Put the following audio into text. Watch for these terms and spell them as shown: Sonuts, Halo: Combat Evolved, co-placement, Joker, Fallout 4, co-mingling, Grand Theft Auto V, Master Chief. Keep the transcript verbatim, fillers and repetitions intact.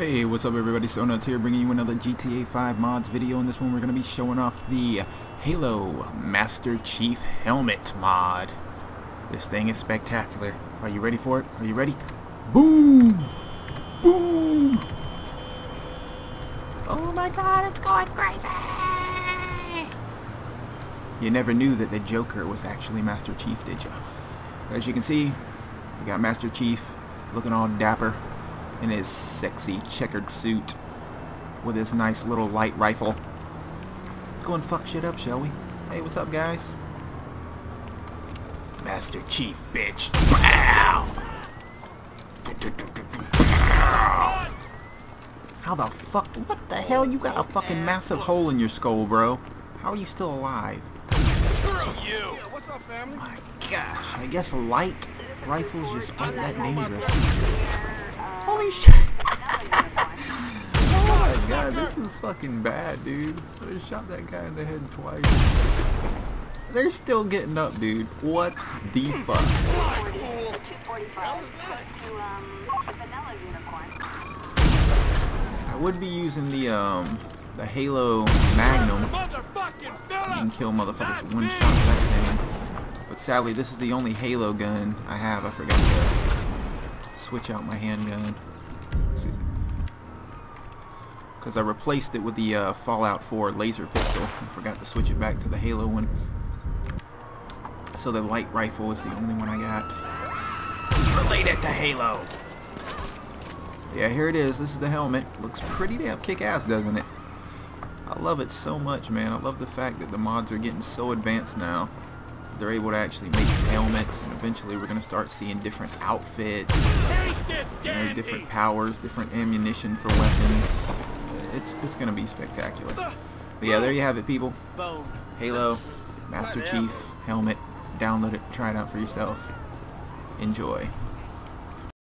Hey, what's up everybody, Sonuts here bringing you another G T A five mods video. In this one we're going to be showing off the Halo Master Chief helmet mod. This thing is spectacular. Are you ready for it? Are you ready? Boom! Boom! Oh my god, it's going crazy! You never knew that the Joker was actually Master Chief, did you? As you can see, we got Master Chief looking all dapper in his sexy checkered suit with his nice little light rifle. Let's go and fuck shit up, shall we? Hey, what's up, guys? Master Chief, bitch! How the fuck? What the hell? You got a fucking massive hole in your skull, bro. How are you still alive? Screw you! What's up, family? My gosh, I guess light rifles just aren't that dangerous. Holy shit! Oh my god, this is fucking bad, dude. I just shot that guy in the head twice. They're still getting up, dude. What the fuck? I would be using the um the Halo Magnum. You can kill motherfuckers with one shot that thing. But sadly, this is the only Halo gun I have. I forgot that. Switch out my handgun because I replaced it with the uh, Fallout four laser pistol. I forgot to switch it back to the Halo one, so the light rifle is the only one I got related to Halo. Yeah, here it is. This is the helmet. Looks pretty damn kick-ass, doesn't it? I love it so much, man. I love the fact that the mods are getting so advanced now. They're able to actually make helmets, and eventually we're gonna start seeing different outfits, you know, different powers, different ammunition for weapons. It's it's gonna be spectacular. But yeah, there you have it, people. Halo, Master Chief helmet. Download it, try it out for yourself. Enjoy.